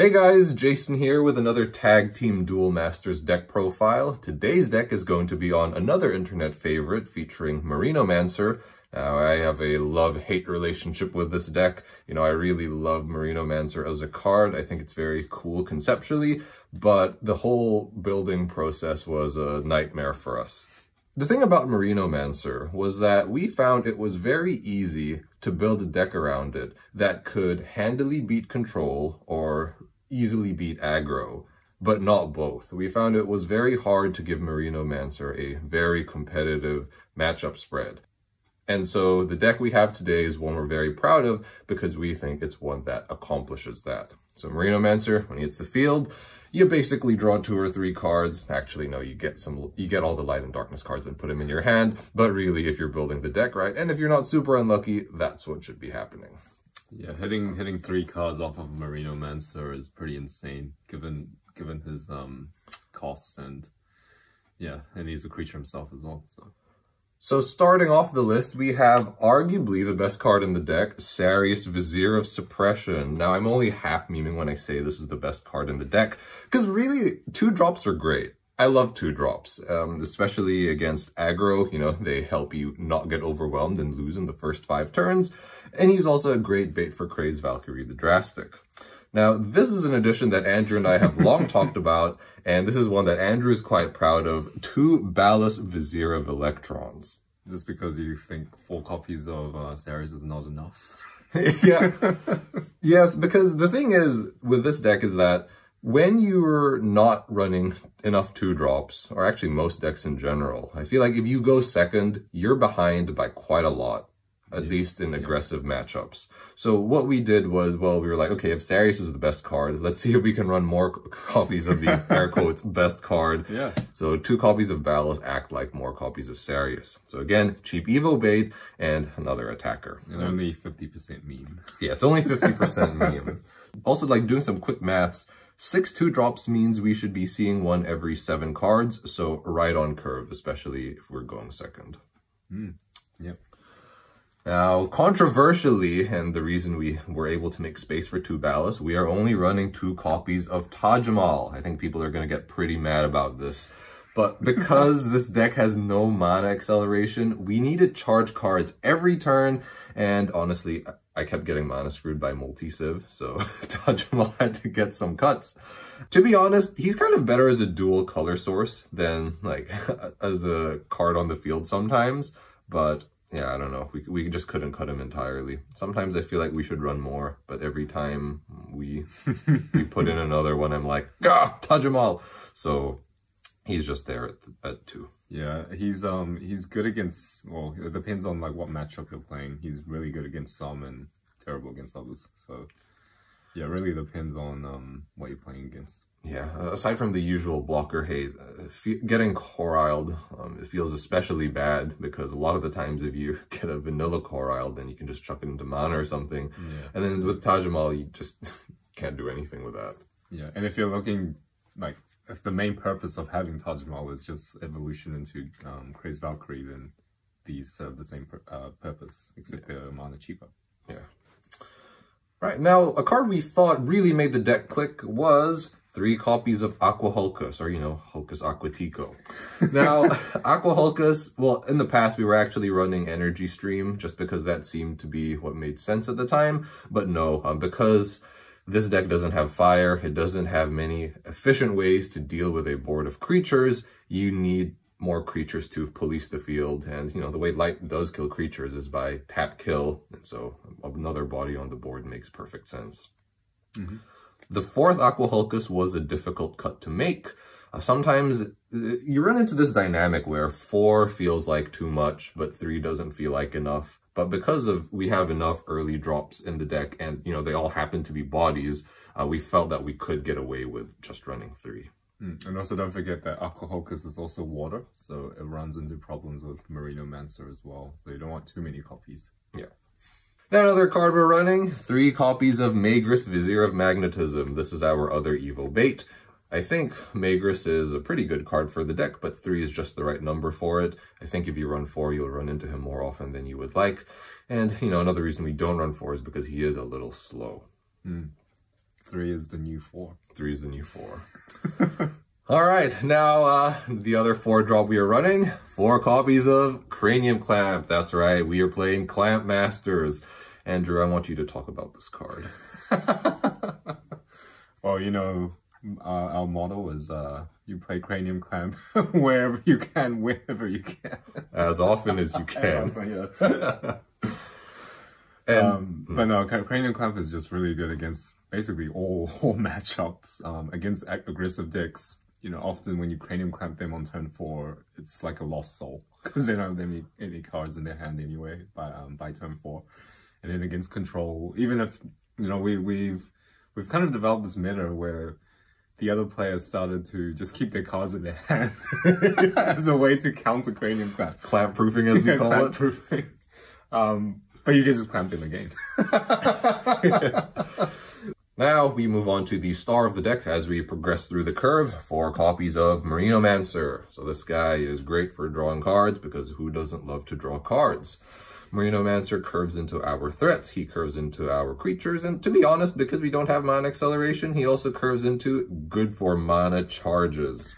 Hey guys, Jason here with another Tag Team Duel Masters deck profile. Today's deck is going to be on another internet favorite featuring Marino Mancer. Now, I have a love-hate relationship with this deck. You know, I really love Marino Mancer as a card. I think it's very cool conceptually, but the whole building process was a nightmare for us. The thing about Marino Mancer was that we found it was very easy to build a deck around it that could handily beat control or easily beat aggro, but not both. We found it was very hard to give Marino Mancer a very competitive matchup spread. And so the deck we have today is one we're very proud of because we think it's one that accomplishes that. So Marino Mancer, when he hits the field, you basically draw 2 or 3 cards. Actually, no, you get all the light and darkness cards and put them in your hand. But really, if you're building the deck right, and if you're not super unlucky, that's what should be happening. Yeah, hitting 3 cards off of Marino Mancer is pretty insane, given his cost, and yeah, and he's a creature himself as well. So starting off the list, we have arguably the best card in the deck, Sarius Vizier of Suppression. Now, I'm only half memeing when I say this is the best card in the deck, because really, 2-drops are great. I love 2-drops, especially against aggro. You know, they help you not get overwhelmed and lose in the first 5 turns. And he's also a great bait for Crazed Valkyrie the Drastic. Now, this is an addition that Andrew and I have long talked about, and this is one that Andrew is quite proud of, 2 Ballast Vizier of Electrons. Just because you think 4 copies of Sarius is not enough? Yeah. Yes, because the thing is, with this deck is that when you're not running enough 2-drops, or actually most decks in general, I feel like if you go second, you're behind by quite a lot. At least in aggressive matchups. So what we did was, well, we were like, okay, if Sarius is the best card, let's see if we can run more copies of the air quotes best card. Yeah. So 2 copies of Ballast act like more copies of Sarius. So again, cheap evo bait and another attacker. And only 50% meme. Yeah, it's only 50% meme. Also, like, doing some quick maths, 6 2-drops means we should be seeing 1 every 7 cards. So right on curve, especially if we're going second. Mm. Yep. Now, controversially, and the reason we were able to make space for 2 Ballast, we are only running 2 copies of Tajimal. I think people are going to get pretty mad about this. But because this deck has no mana acceleration, we need to charge cards every turn. And honestly, I kept getting mana screwed by multi-civ, so Tajimal had to get some cuts. To be honest, he's kind of better as a dual color source than, like, as a card on the field sometimes. But yeah, I don't know. We just couldn't cut him entirely. Sometimes I feel like we should run more, but every time we put in another one, I'm like, ah, Tajimal. So he's just there at 2. Yeah, he's good against, well, it depends on like what matchup you're playing. He's really good against some and terrible against others. So yeah, it really depends on what you're playing against. Yeah, aside from the usual blocker hate, getting Coriled, it feels especially bad because a lot of the times if you get a vanilla Corile, then you can just chuck it into mana or something. Yeah. And then with Tajimal, you just can't do anything with that. Yeah, and if you're looking, like, if the main purpose of having Tajimal is just evolution into Crazed Valkyrie, then these serve the same purpose, except they're mana cheaper. Yeah. Right, now, a card we thought really made the deck click was 3 copies of Aqua Hulcus, or, you know, Hulcus Aquatico. Now, Aqua Hulcus, well, in the past, we were actually running Energy Stream, just because that seemed to be what made sense at the time. But no, because this deck doesn't have fire, it doesn't have many efficient ways to deal with a board of creatures, you need more creatures to police the field. And, you know, the way light does kill creatures is by tap kill, and so another body on the board makes perfect sense. Mm-hmm. The 4th Aqua Hulcus was a difficult cut to make. Sometimes you run into this dynamic where 4 feels like too much, but 3 doesn't feel like enough. But because of we have enough early drops in the deck, and, you know, they all happen to be bodies, we felt that we could get away with just running 3. Mm. And also don't forget that Aqua Hulcus is also water, so it runs into problems with Marino Mancer as well. So you don't want too many copies. Yeah. Now another card we're running, 3 copies of Magris Vizier of Magnetism. This is our other evil bait. I think Magris is a pretty good card for the deck, but 3 is just the right number for it. I think if you run 4, you'll run into him more often than you would like. And, you know, another reason we don't run 4 is because he is a little slow. Mm. 3 is the new 4. 3 is the new 4. All right, now the other 4 drop we are running, 4 copies of Cranium Clamp. That's right, we are playing Clamp Masters. Andrew, I want you to talk about this card. Well, you know, our motto is you play Cranium Clamp wherever you can, whenever you can. As often as you can. As often, yeah. And, but no, Cranium Clamp is just really good against basically all matchups, against aggressive decks. You know, often when you Cranium Clamp them on turn 4, it's like a Lost Soul, because they don't have any cards in their hand anyway by turn 4. And then against control, even if, you know, we've kind of developed this meta where the other players started to just keep their cards in their hand as a way to counter Cranium Clamp. Clamp proofing, as we call it. Proofing. But you can just clamp in the game. Now we move on to the star of the deck as we progress through the curve. 4 copies of Marino Mancer. So this guy is great for drawing cards, because who doesn't love to draw cards? Marino Mancer curves into our threats. He curves into our creatures. And to be honest, because we don't have mana acceleration, he also curves into good for mana charges.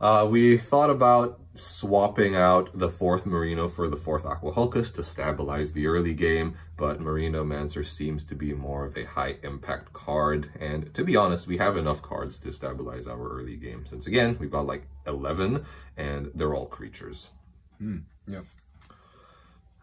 We thought about swapping out the 4th Marino for the 4th Aqua Hulcus to stabilize the early game, but Marino Mancer seems to be more of a high impact card, and to be honest, we have enough cards to stabilize our early game, since again, we've got like 11, and they're all creatures. Yep.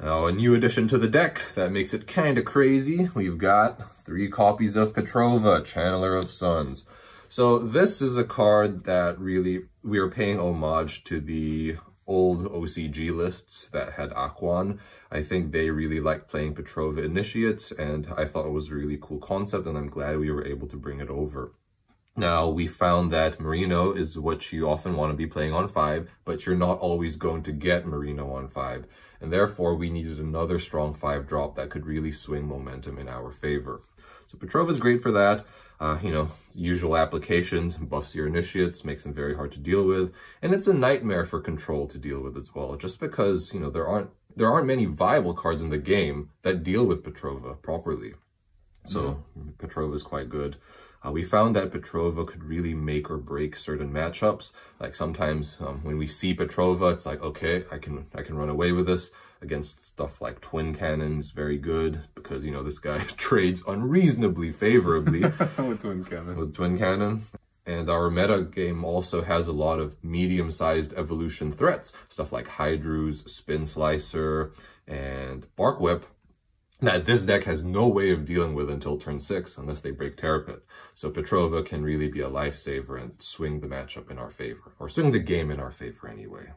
Now, a new addition to the deck that makes it kind of crazy, we've got 3 copies of Petrova, Channeler of Suns. So this is a card that really, we are paying homage to the old OCG lists that had Aquan. I think they really liked playing Petrova Initiates, and I thought it was a really cool concept, and I'm glad we were able to bring it over. Now, we found that Marino is what you often want to be playing on 5, but you're not always going to get Marino on 5, and therefore we needed another strong 5 drop that could really swing momentum in our favor. So Petrova is great for that. You know, usual applications, buffs your initiates, makes them very hard to deal with, and it's a nightmare for control to deal with as well, just because, you know, there aren't many viable cards in the game that deal with Petrova properly. So Petrova is quite good. We found that Petrova could really make or break certain matchups. Like sometimes when we see Petrova, it's like, okay, I can run away with this. Against stuff like Twin Cannons, very good, because, you know, this guy trades unreasonably favorably with Twin Cannon. And our meta game also has a lot of medium-sized evolution threats, stuff like Hydru's Spin Slicer and Bark Whip, that this deck has no way of dealing with until turn 6 unless they break Terapit. So Petrova can really be a lifesaver and swing the matchup in our favor, or swing the game in our favor anyway.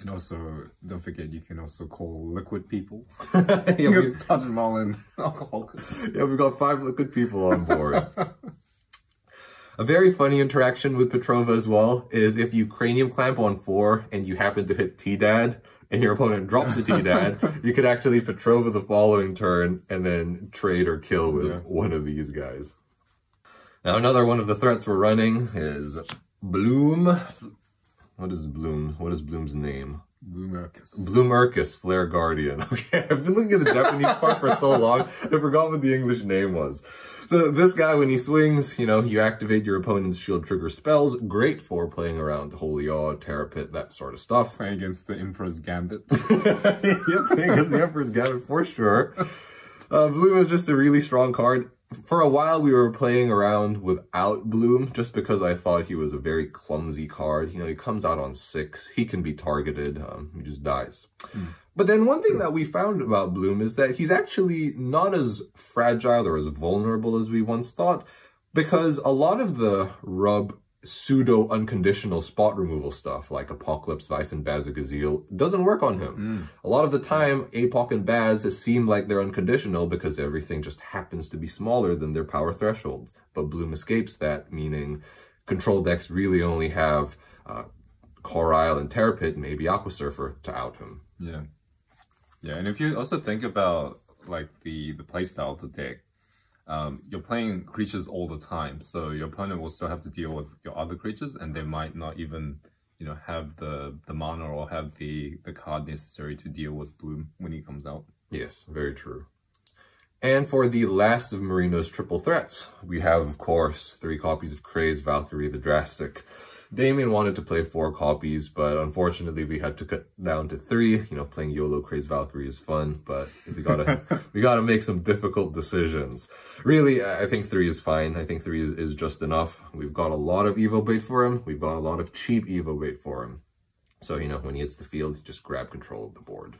And also, don't forget, you can also call liquid people. Yeah, we Tajimal and Alcoholicus. Yeah, we've got 5 liquid people on board. A very funny interaction with Petrova as well is if you Cranium Clamp on 4 and you happen to hit T-Dad, and your opponent drops a T-Dad, you could actually Petrova the following turn and then trade or kill with one of these guys. Now, another one of the threats we're running is Bloom. What is Bloom? What is Bloom's name? Blue Mercus. Blue Mercus Flare Guardian. Okay, I've been looking at the Japanese part for so long, I forgot what the English name was. So this guy, when he swings, you know, you activate your opponent's shield trigger spells. Great for playing around Holy Awe, Terapit, that sort of stuff. Playing against the Emperor's Gambit. Yeah, playing against the Emperor's Gambit for sure. Bloom is just a really strong card. For a while, we were playing around without Bloom, just because I thought he was a very clumsy card. You know, he comes out on 6, he can be targeted, he just dies. But then one thing that we found about Bloom is that he's actually not as fragile or as vulnerable as we once thought, because a lot of the rub pseudo-unconditional spot removal stuff, like Apocalypse Vice and Bazigazil, doesn't work on him. A lot of the time, Apoc and Baz seem like they're unconditional because everything just happens to be smaller than their power thresholds. But Bloom escapes that, meaning control decks really only have Corile and Terapit, maybe Aquasurfer, to out him. Yeah. Yeah, and if you also think about, like, the playstyle of the deck, you're playing creatures all the time, so your opponent will still have to deal with your other creatures, and they might not even, you know, have the mana or have the card necessary to deal with Bloom when he comes out. Yes, very true. And for the last of Marino's triple threats, we have, of course, 3 copies of Crazed Valkyrie the Drastic. Damien wanted to play 4 copies, but unfortunately we had to cut down to 3. You know, playing YOLO Crazed Valkyrie is fun, but we gotta make some difficult decisions. Really, I think 3 is fine. I think 3 is just enough. We've got a lot of Evo bait for him. We've got a lot of cheap Evo bait for him. So, you know, when he hits the field, you just grab control of the board.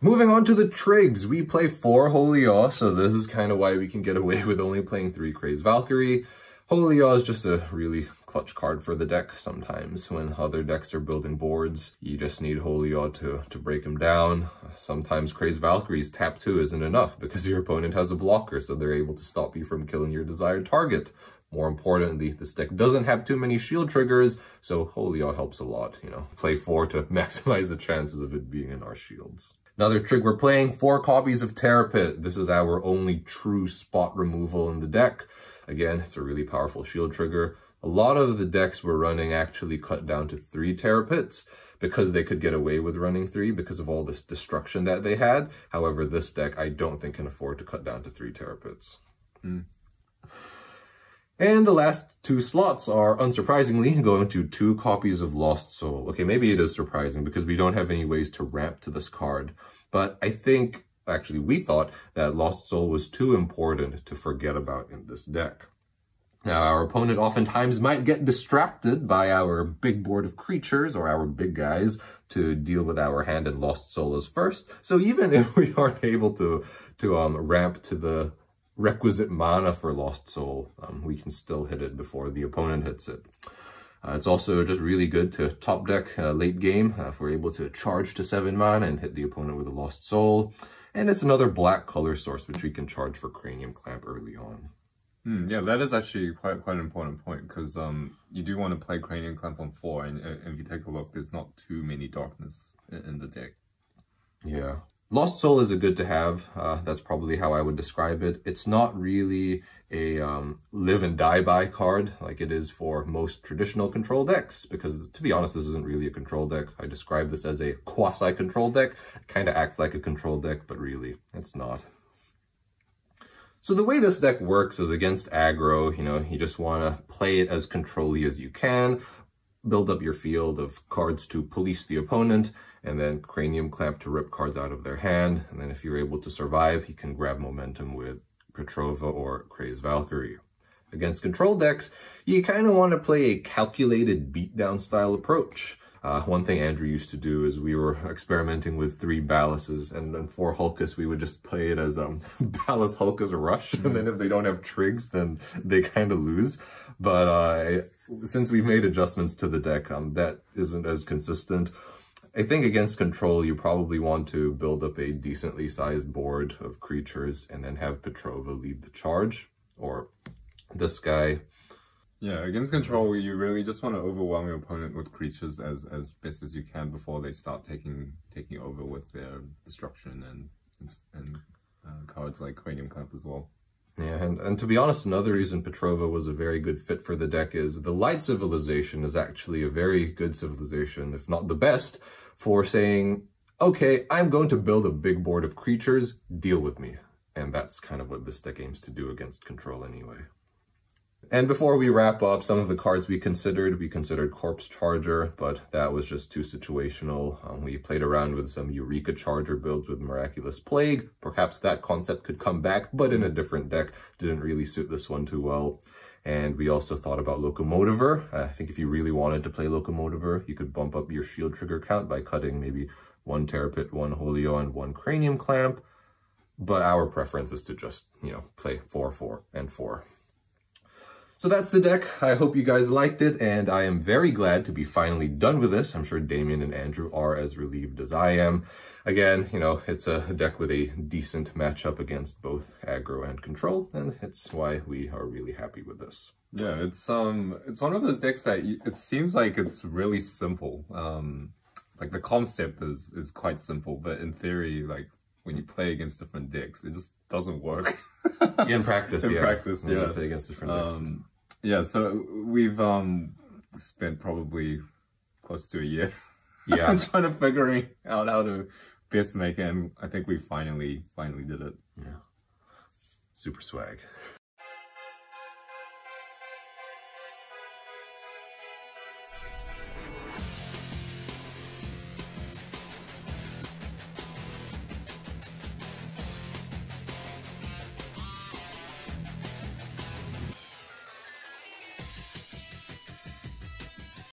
Moving on to the Trigs, we play 4 Holy Awe, so this is kind of why we can get away with only playing 3 Crazed Valkyrie. Holy Awe is just a really clutch card for the deck sometimes. When other decks are building boards, you just need Holy Awe to break them down. Sometimes Crazed Valkyrie's tap 2 isn't enough because your opponent has a blocker, so they're able to stop you from killing your desired target. More importantly, this deck doesn't have too many shield triggers, so Holy Awe helps a lot. You know, play 4 to maximize the chances of it being in our shields. Another trick we're playing, 4 copies of Terapit. This is our only true spot removal in the deck. Again, it's a really powerful shield trigger. A lot of the decks we're running actually cut down to 3 Terapits because they could get away with running 3 because of all this destruction that they had. However, this deck I don't think can afford to cut down to 3 Terapits. And the last 2 slots are, unsurprisingly, going to 2 copies of Lost Soul. Okay, maybe it is surprising because we don't have any ways to ramp to this card. But I think, actually, we thought that Lost Soul was too important to forget about in this deck. Now, our opponent oftentimes might get distracted by our big board of creatures or our big guys to deal with our hand in Lost Soul as first. So even if we aren't able to ramp to the requisite mana for Lost Soul, we can still hit it before the opponent hits it. It's also just really good to top deck late game if we're able to charge to 7 mana and hit the opponent with a Lost Soul. And it's another black color source which we can charge for Cranium Clamp early on. Yeah, that is actually quite an important point because you do want to play Cranium Clamp on 4, and if you take a look, there's not too many darkness in the deck. Yeah. Lost Soul is a good to have, that's probably how I would describe it. It's not really a live and die by card like it is for most traditional control decks, because to be honest, this isn't really a control deck. I describe this as a quasi-control deck. It kind of acts like a control deck, but really, it's not. So the way this deck works is against aggro. You know, you just want to play it as control-y as you can, build up your field of cards to police the opponent, and then Cranium Clamp to rip cards out of their hand. And then if you're able to survive, he can grab momentum with Petrova or Crazed Valkyrie. Against control decks, you kind of want to play a calculated beatdown style approach. One thing Andrew used to do is we were experimenting with 3 Ballasts and then 4 Hulcus. We would just play it as Ballast Hulcus Rush, and then if they don't have trigs, then they kind of lose. But since we've made adjustments to the deck, that isn't as consistent. I think against control, you probably want to build up a decently sized board of creatures and then have Petrova lead the charge, or this guy. Yeah, against control, you really just want to overwhelm your opponent with creatures as best as you can before they start taking over with their destruction and cards like Cranium Clamp as well. Yeah, and to be honest, another reason Petrova was a very good fit for the deck is the Light Civilization is actually a very good civilization, if not the best, for saying, okay, I'm going to build a big board of creatures, deal with me. And that's kind of what this deck aims to do against control anyway. And before we wrap up, some of the cards we considered Corpse Charger, but that was just too situational. We played around with some Eureka Charger builds with Miraculous Plague. Perhaps that concept could come back, but in a different deck. Didn't really suit this one too well. And we also thought about Locomotiver. I think if you really wanted to play Locomotiver, you could bump up your shield trigger count by cutting maybe 1 Terapit, 1 Holy Awe, and 1 Cranium Clamp. But our preference is to just, you know, play 4, 4, and 4. So that's the deck. I hope you guys liked it, and I am very glad to be finally done with this. I'm sure Damien and Andrew are as relieved as I am. Again, you know, it's a deck with a decent matchup against both aggro and control, and it's why we are really happy with this. Yeah, it's one of those decks that it seems like it's really simple. Like the concept is quite simple, but in theory, like when you play against different decks, it just doesn't work. In practice, yeah. In practice, yeah. Play against different decks. Yeah, so we've spent probably close to a year. Yeah. Trying to figure out how to Peacemaker, and I think we finally did it. Yeah. Super swag.